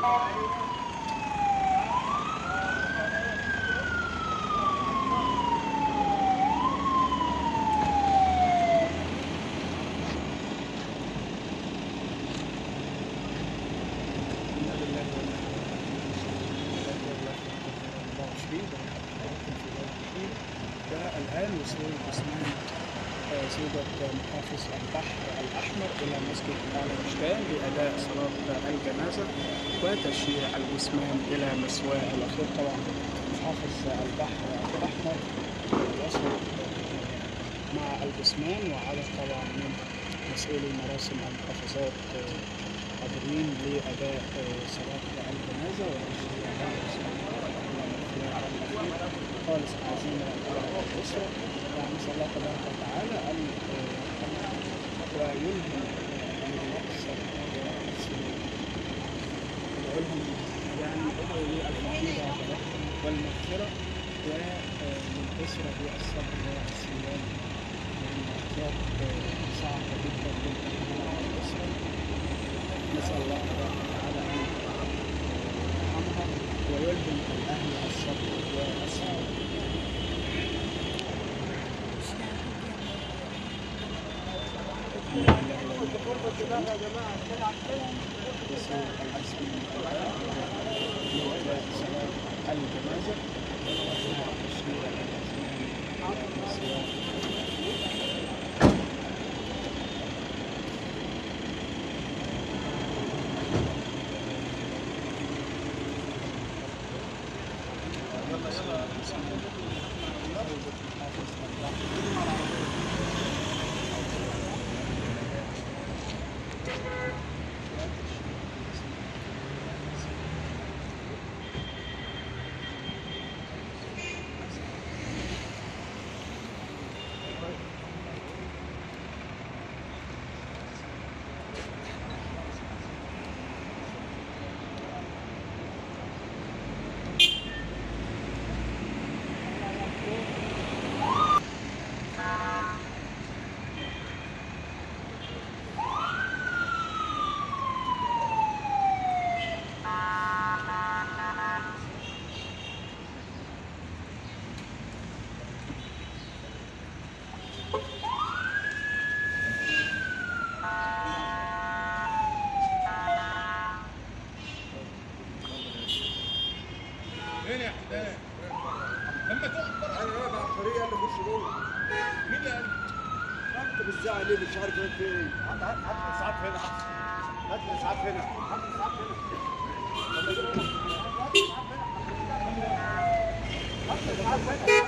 الآن وصول جسمان سيدة محافظ البحر الأحمر إلى مسجد آل مشكان لأداء صلاة الجنازة وتشييع الجسمان إلى مسواه الأخير. طبعا محافظ البحر الأحمر يصل مع الجسمان وعدد طبعا من مسؤولي مراسم المحافظات حاضرين لأداء صلاة الجنازة وتشييع الجسمان. خالص عزيمة الأسرة نسأل الله تبارك وتعالى أن ويلهم الأسر ويدعوهم يعني للعقيدة والمغفرة وللأسرة والصبر والسلام، يعني حاجات صعبة جدا جدا على الأسرة. نسأل الله تبارك وتعالى أن يرحمها ويلهم الأهل الصبر والسلام. لما تقعد بره انا راجع الطريقه اللي مش جوه. مين اللي قال؟ انت بالزعل ليه مش عارف انت ايه؟ هات الاسعاف هنا، هات الاسعاف هنا، هات الاسعاف هنا. هات الاسعاف هنا.